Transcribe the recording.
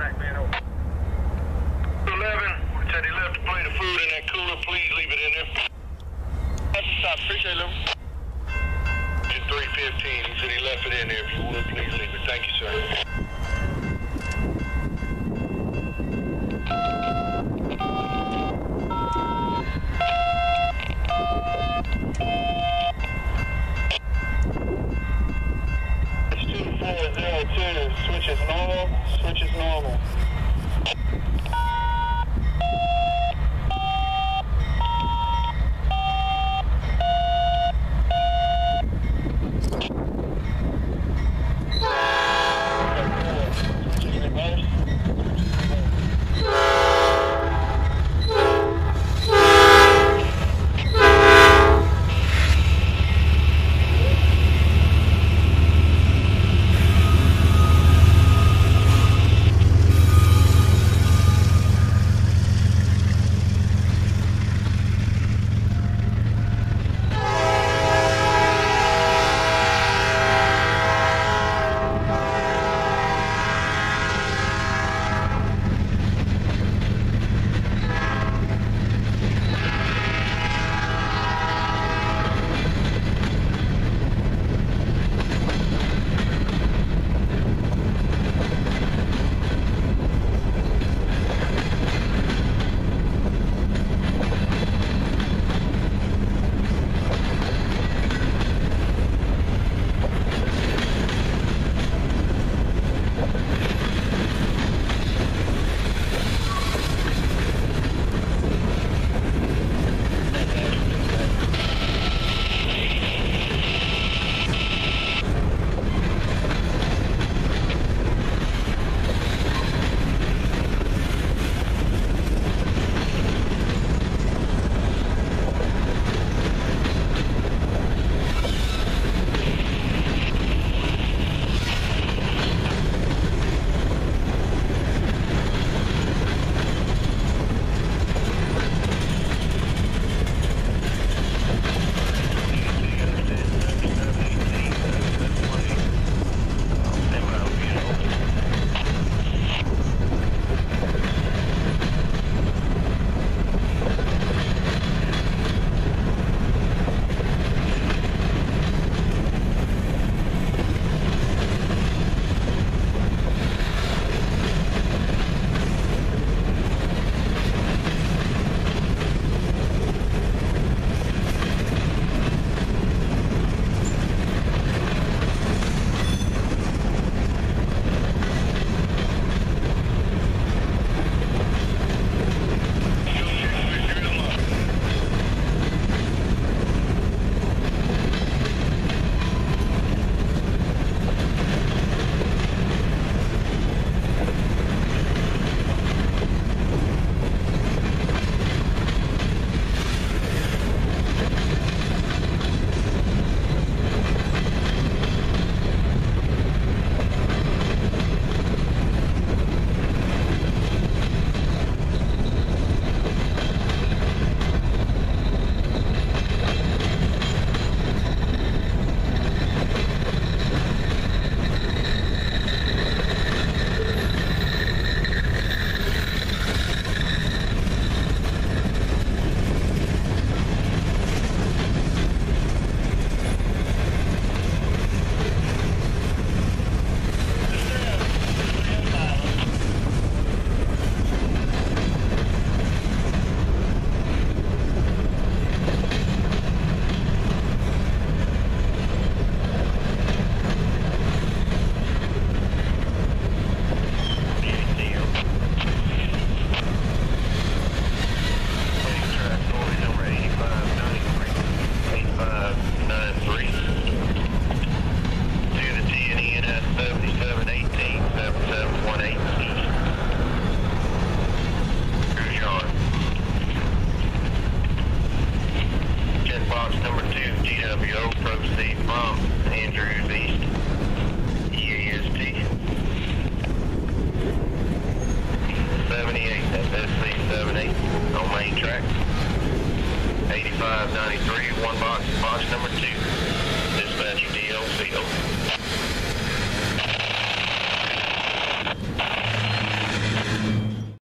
track, man, over. 11, said he left a plate of food in that cooler. Please leave it in there. That's the top. Appreciate it, Lou. 3:15, he said he left it in there. If you want to, please leave it. Thank you, sir.